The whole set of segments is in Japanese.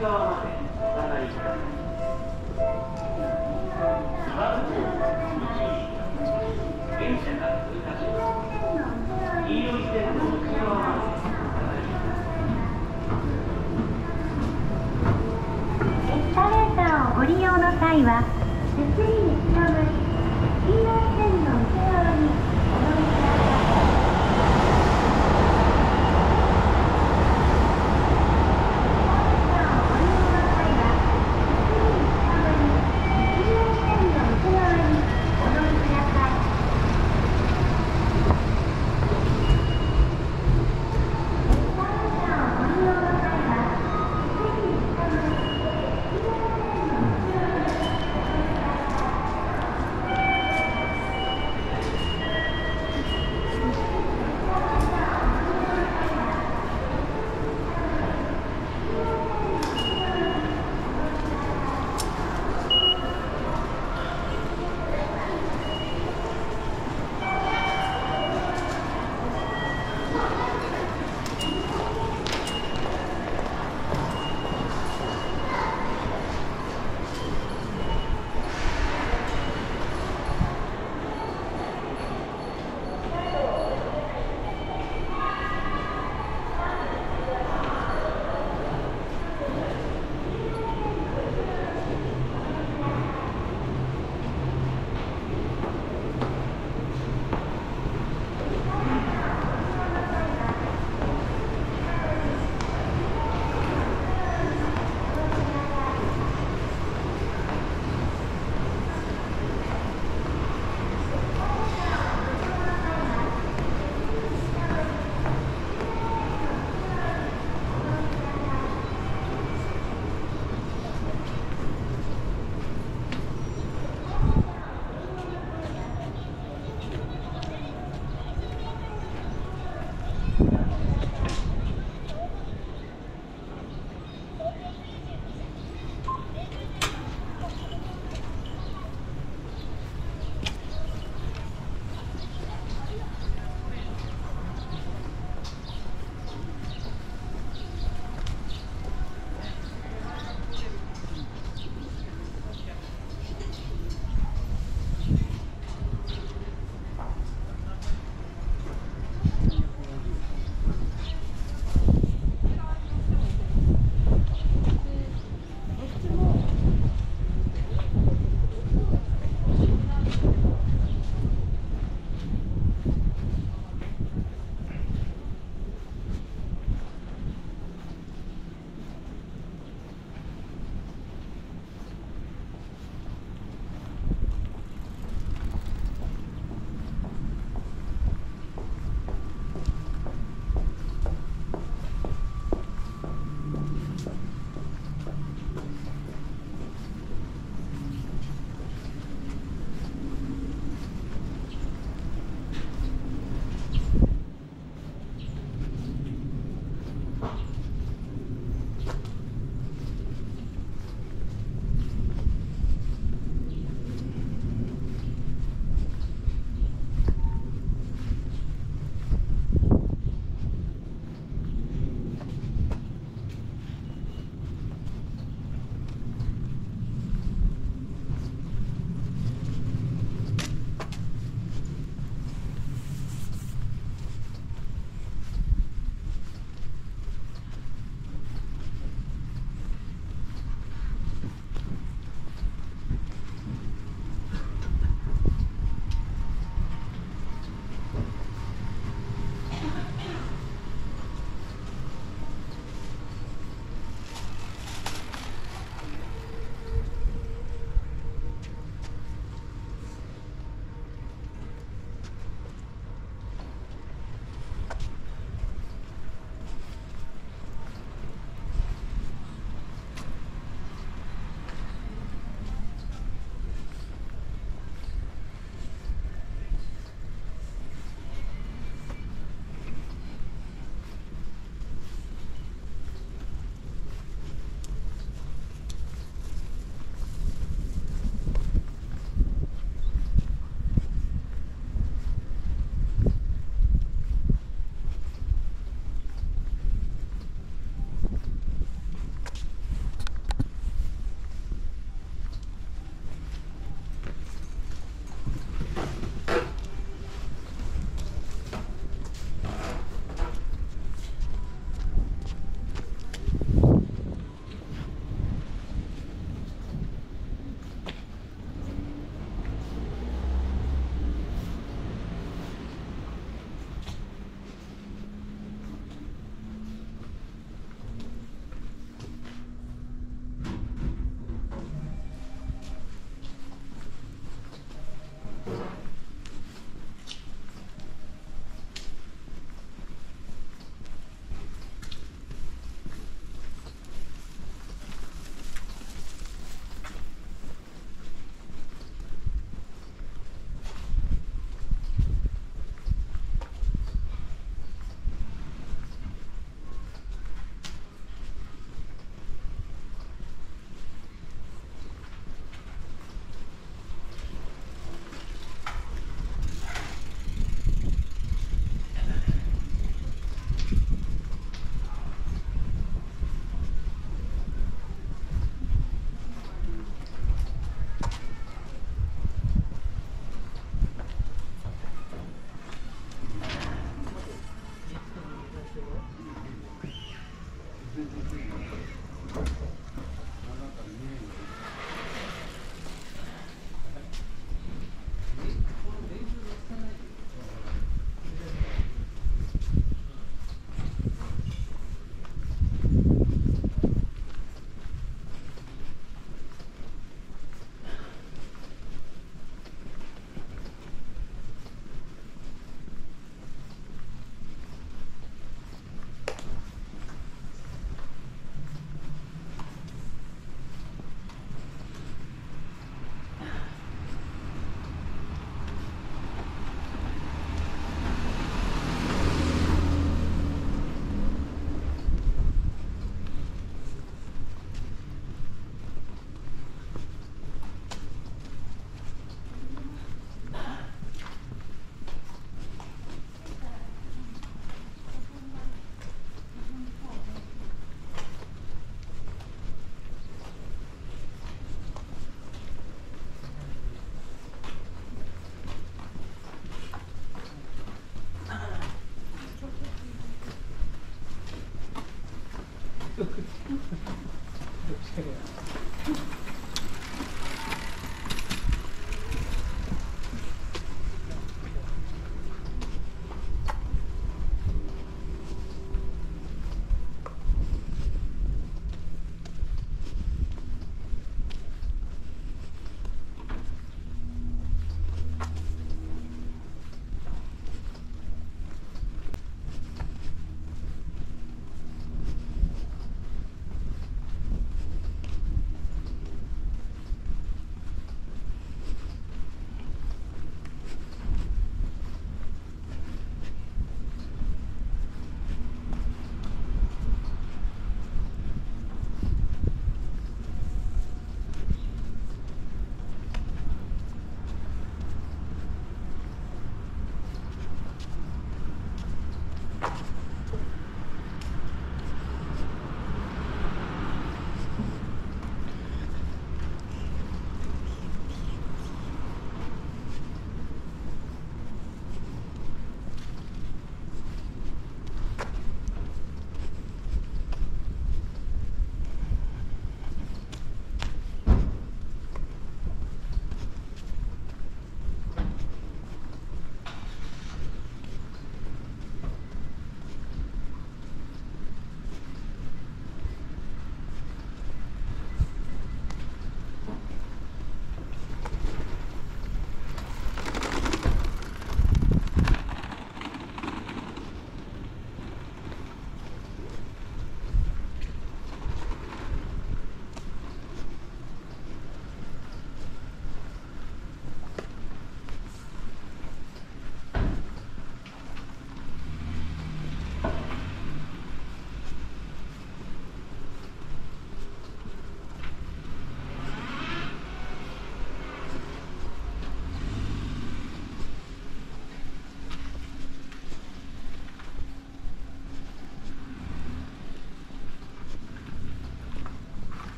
側までお上がりください。岩津港1電車が通過します。黄色い線の内側までお上がりください。エスカレーターをご利用の際は手すりにつかまり黄色い線の内側にお乗りください。よ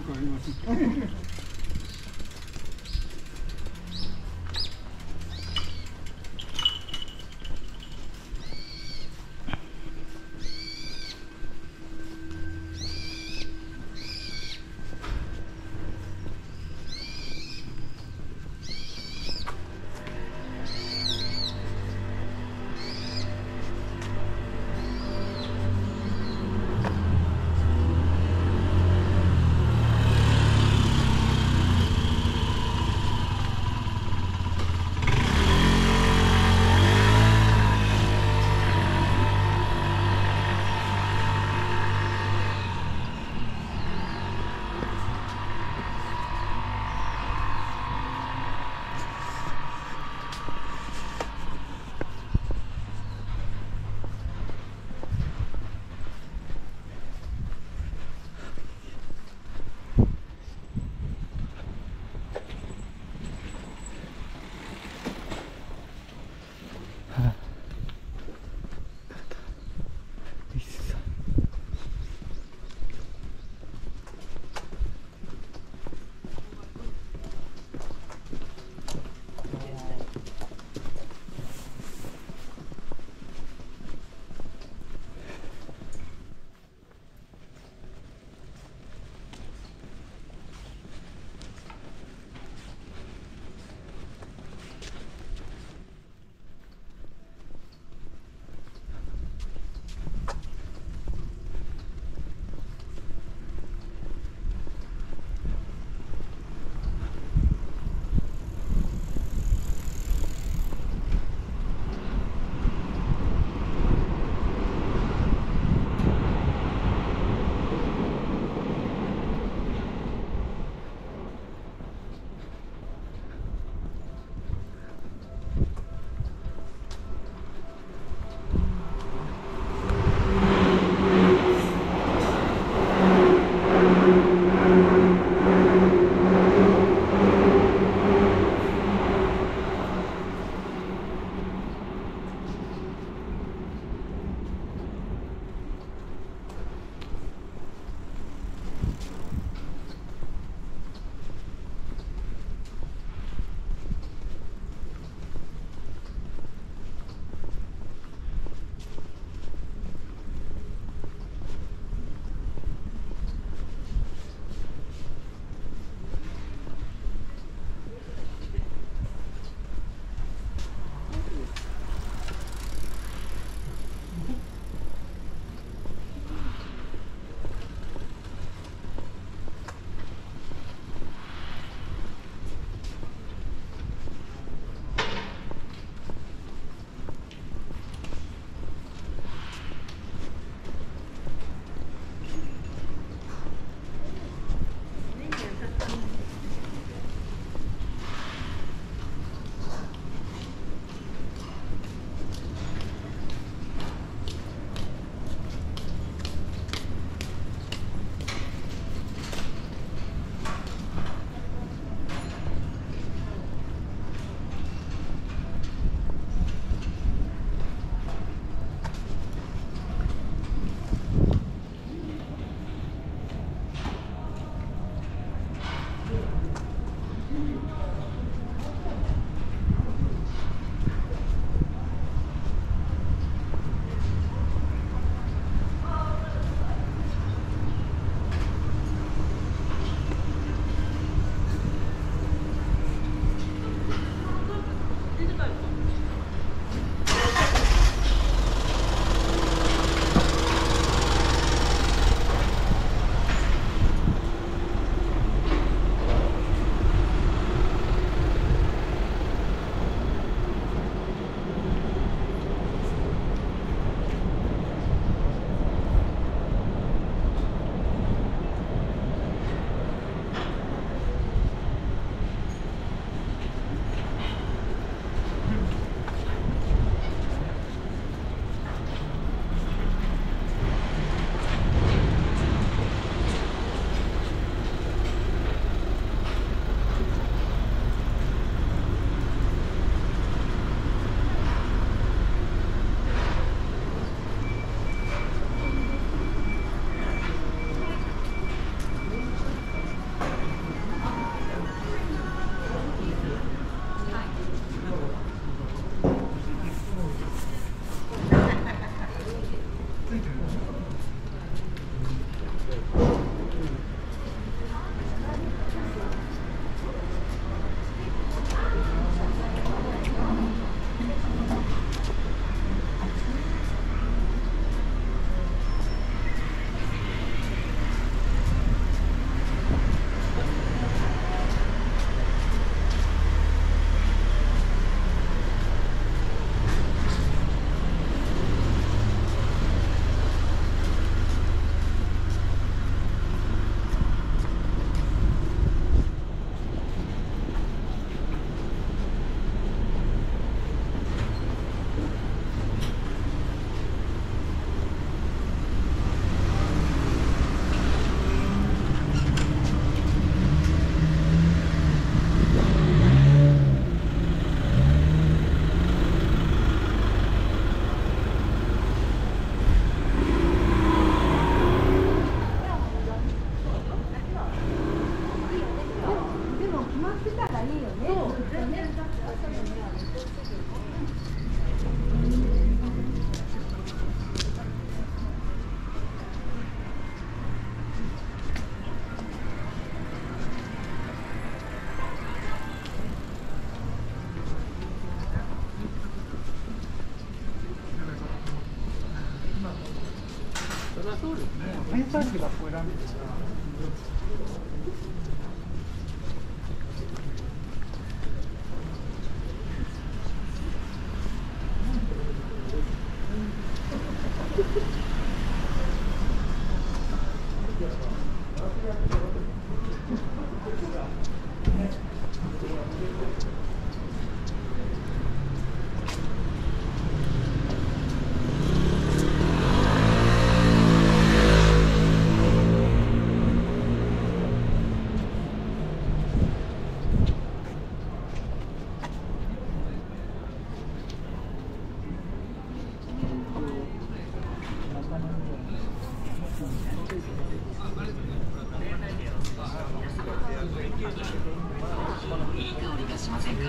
くあります。いい香りがしませんか？